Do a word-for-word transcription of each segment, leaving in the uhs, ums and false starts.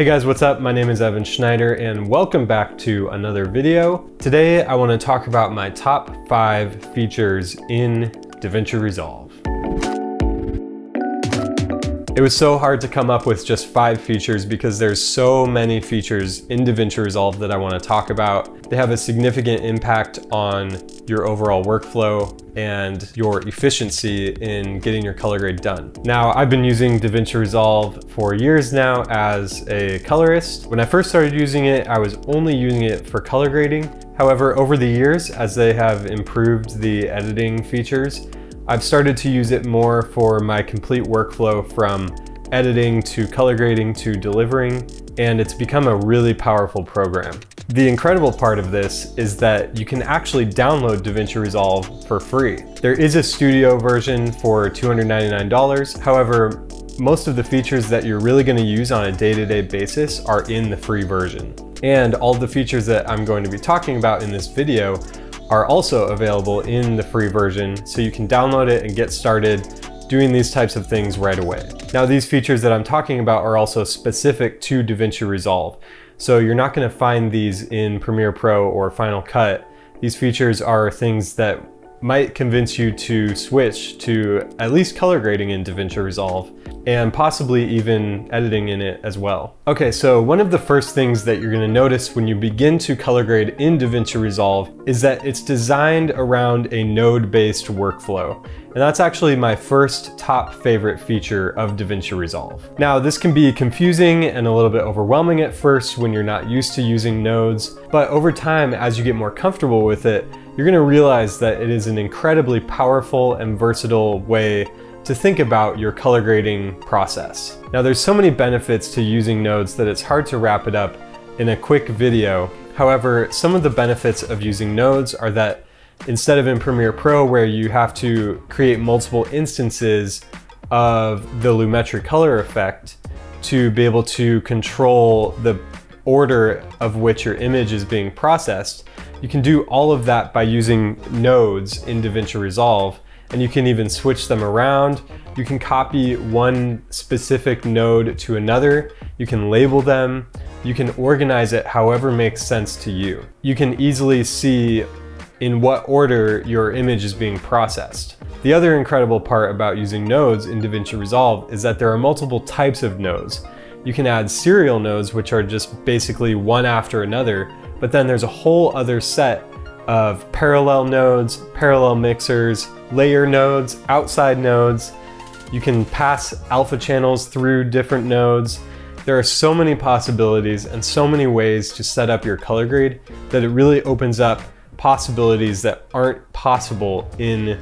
Hey guys, what's up? My name is Evan Schneider and welcome back to another video. Today, I want to talk about my top five features in DaVinci Resolve. It was so hard to come up with just five features because there's so many features in DaVinci Resolve that I want to talk about. They have a significant impact on your overall workflow and your efficiency in getting your color grade done. Now, I've been using DaVinci Resolve for years now as a colorist. When I first started using it, I was only using it for color grading. However, over the years, as they have improved the editing features, I've started to use it more for my complete workflow from editing to color grading to delivering, and it's become a really powerful program. The incredible part of this is that you can actually download DaVinci Resolve for free. There is a studio version for two hundred ninety-nine dollars. However, most of the features that you're really going to use on a day-to-day basis are in the free version. And all the features that I'm going to be talking about in this video are also available in the free version, so you can download it and get started doing these types of things right away. Now, these features that I'm talking about are also specific to DaVinci Resolve. So you're not gonna find these in Premiere Pro or Final Cut. These features are things that might convince you to switch to at least color grading in DaVinci Resolve and possibly even editing in it as well. Okay, so one of the first things that you're gonna notice when you begin to color grade in DaVinci Resolve is that it's designed around a node-based workflow. And that's actually my first top favorite feature of DaVinci Resolve. Now, this can be confusing and a little bit overwhelming at first when you're not used to using nodes, but over time, as you get more comfortable with it, you're gonna realize that it is an incredibly powerful and versatile way to think about your color grading process. Now, there's so many benefits to using nodes that it's hard to wrap it up in a quick video. However, some of the benefits of using nodes are that instead of in Premiere Pro, where you have to create multiple instances of the Lumetri color effect to be able to control the order of which your image is being processed, you can do all of that by using nodes in DaVinci Resolve, and you can even switch them around. You can copy one specific node to another. You can label them. You can organize it however makes sense to you. You can easily see in what order your image is being processed. The other incredible part about using nodes in DaVinci Resolve is that there are multiple types of nodes. You can add serial nodes, which are just basically one after another, but then there's a whole other set of parallel nodes, parallel mixers, layer nodes, outside nodes. You can pass alpha channels through different nodes. There are so many possibilities and so many ways to set up your color grade that it really opens up possibilities that aren't possible in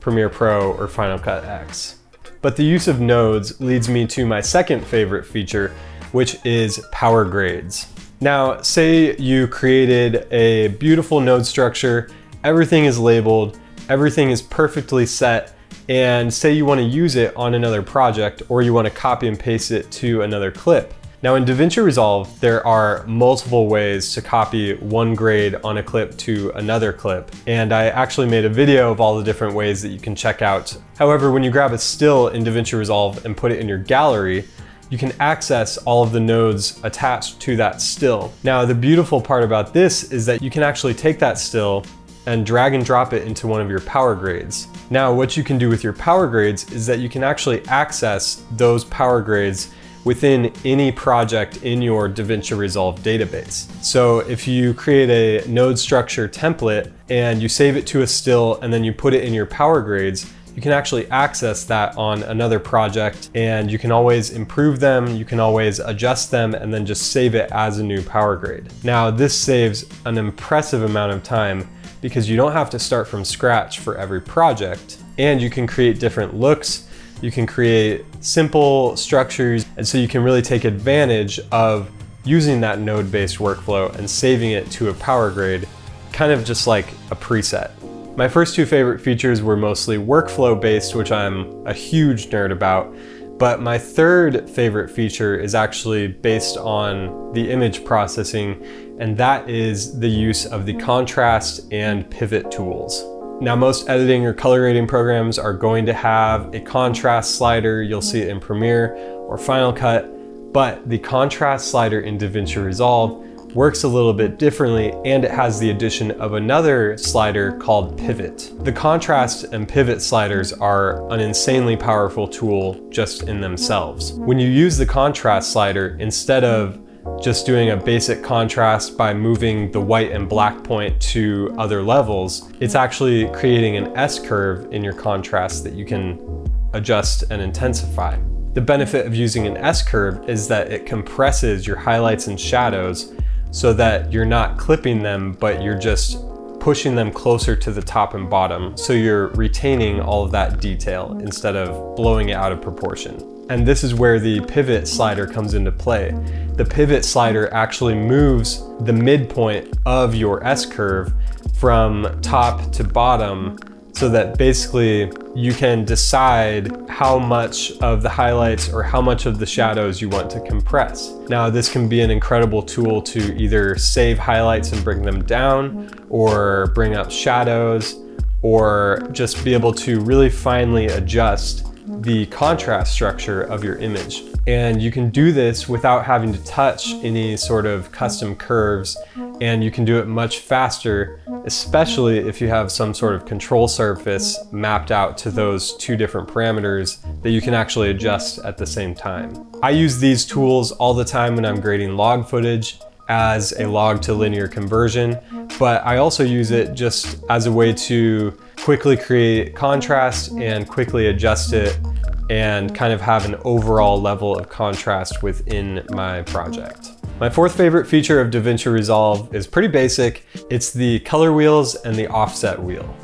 Premiere Pro or Final Cut X. But the use of nodes leads me to my second favorite feature, which is power grades. Now, say you created a beautiful node structure, everything is labeled, everything is perfectly set, and say you want to use it on another project or you want to copy and paste it to another clip. Now, in DaVinci Resolve, there are multiple ways to copy one grade on a clip to another clip. And I actually made a video of all the different ways that you can check out. However, when you grab a still in DaVinci Resolve and put it in your gallery, you can access all of the nodes attached to that still. Now, the beautiful part about this is that you can actually take that still and drag and drop it into one of your power grades. Now, what you can do with your power grades is that you can actually access those power grades within any project in your DaVinci Resolve database. So if you create a node structure template and you save it to a still and then you put it in your power grades, you can actually access that on another project, and you can always improve them, you can always adjust them, and then just save it as a new power grade. Now, this saves an impressive amount of time because you don't have to start from scratch for every project, and you can create different looks. You can create simple structures, and so you can really take advantage of using that node-based workflow and saving it to a power grade, kind of just like a preset. My first two favorite features were mostly workflow-based, which I'm a huge nerd about, but my third favorite feature is actually based on the image processing, and that is the use of the contrast and pivot tools. Now, most editing or color grading programs are going to have a contrast slider. You'll see it in Premiere or Final Cut. but the contrast slider in DaVinci Resolve works a little bit differently, and it has the addition of another slider called pivot. The contrast and pivot sliders are an insanely powerful tool just in themselves. When you use the contrast slider, instead of just doing a basic contrast by moving the white and black point to other levels, it's actually creating an S-curve in your contrast that you can adjust and intensify. The benefit of using an S-curve is that it compresses your highlights and shadows so that you're not clipping them, but you're just pushing them closer to the top and bottom. So you're retaining all of that detail instead of blowing it out of proportion. And this is where the pivot slider comes into play. The pivot slider actually moves the midpoint of your S-curve from top to bottom, so that basically you can decide how much of the highlights or how much of the shadows you want to compress. Now, this can be an incredible tool to either save highlights and bring them down, or bring up shadows, or just be able to really finely adjust the contrast structure of your image. And you can do this without having to touch any sort of custom curves, and you can do it much faster, especially if you have some sort of control surface mapped out to those two different parameters that you can actually adjust at the same time. I use these tools all the time when I'm grading log footage as a log to linear conversion, but I also use it just as a way to quickly create contrast and quickly adjust it and kind of have an overall level of contrast within my project. My fourth favorite feature of DaVinci Resolve is pretty basic. It's the color wheels and the offset wheel.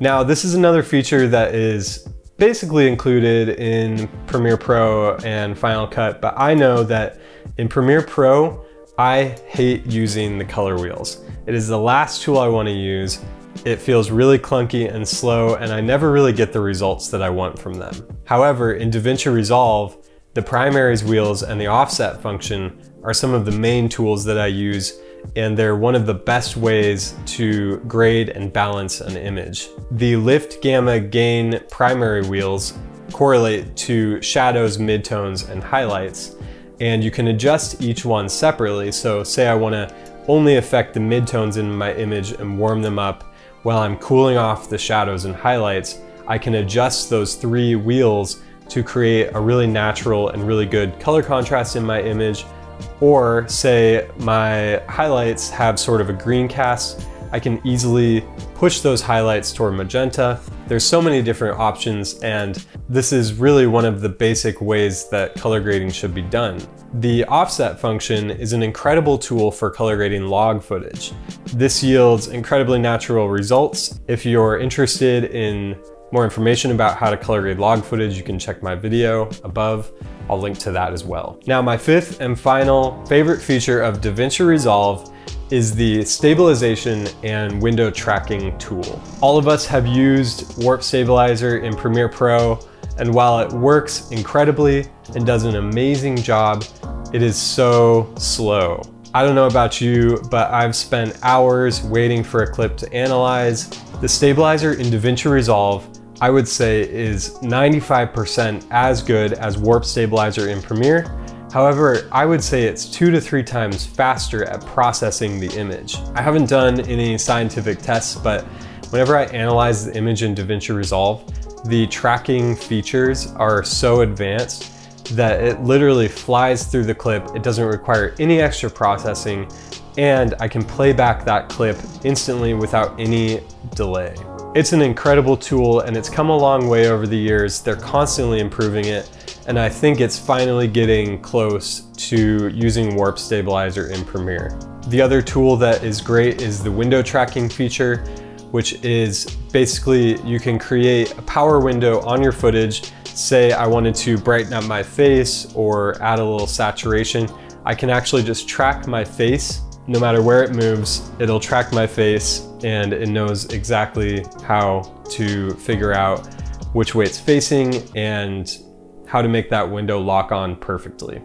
Now, this is another feature that is basically included in Premiere Pro and Final Cut, but I know that in Premiere Pro, I hate using the color wheels. It is the last tool I want to use. It feels really clunky and slow, and I never really get the results that I want from them. However, in DaVinci Resolve, the primaries wheels and the offset function are some of the main tools that I use, and they're one of the best ways to grade and balance an image. The lift, gamma, gain primary wheels correlate to shadows, midtones, and highlights, and you can adjust each one separately. So say I want to only affect the midtones in my image and warm them up while I'm cooling off the shadows and highlights. I can adjust those three wheels to create a really natural and really good color contrast in my image. Or say my highlights have sort of a green cast, I can easily push those highlights toward magenta. There's so many different options, and this is really one of the basic ways that color grading should be done. The offset function is an incredible tool for color grading log footage. This yields incredibly natural results. If you're interested in more information about how to color grade log footage, you can check my video above. I'll link to that as well. Now, my fifth and final favorite feature of DaVinci Resolve is the stabilization and window tracking tool. All of us have used Warp Stabilizer in Premiere Pro, and while it works incredibly and does an amazing job, it is so slow. I don't know about you, but I've spent hours waiting for a clip to analyze. The stabilizer in DaVinci Resolve, I would say, is ninety-five percent as good as Warp Stabilizer in Premiere. However, I would say it's two to three times faster at processing the image. I haven't done any scientific tests, but whenever I analyze the image in DaVinci Resolve, the tracking features are so advanced that it literally flies through the clip. It doesn't require any extra processing, and I can play back that clip instantly without any delay. It's an incredible tool, and it's come a long way over the years. They're constantly improving it, and I think it's finally getting close to using Warp Stabilizer in Premiere. The other tool that is great is the window tracking feature, which is basically you can create a power window on your footage. Say I wanted to brighten up my face or add a little saturation. I can actually just track my face. No matter where it moves, it'll track my face, and it knows exactly how to figure out which way it's facing and how to make that window lock on perfectly.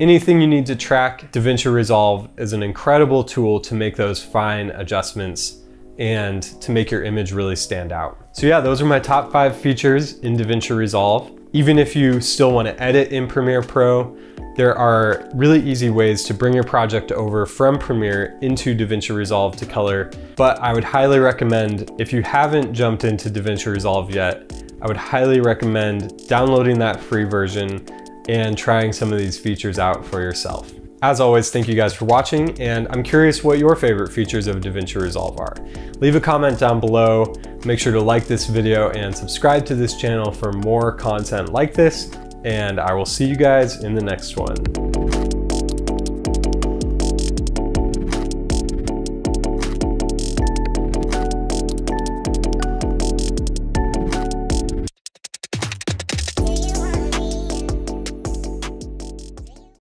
Anything you need to track, DaVinci Resolve is an incredible tool to make those fine adjustments and to make your image really stand out. So yeah, those are my top five features in DaVinci Resolve. Even if you still want to edit in Premiere Pro, There are really easy ways to bring your project over from Premiere into DaVinci Resolve to color, but I would highly recommend, if you haven't jumped into DaVinci Resolve yet, I would highly recommend downloading that free version and trying some of these features out for yourself. As always, thank you guys for watching, and I'm curious what your favorite features of DaVinci Resolve are. Leave a comment down below, make sure to like this video and subscribe to this channel for more content like this, and I will see you guys in the next one.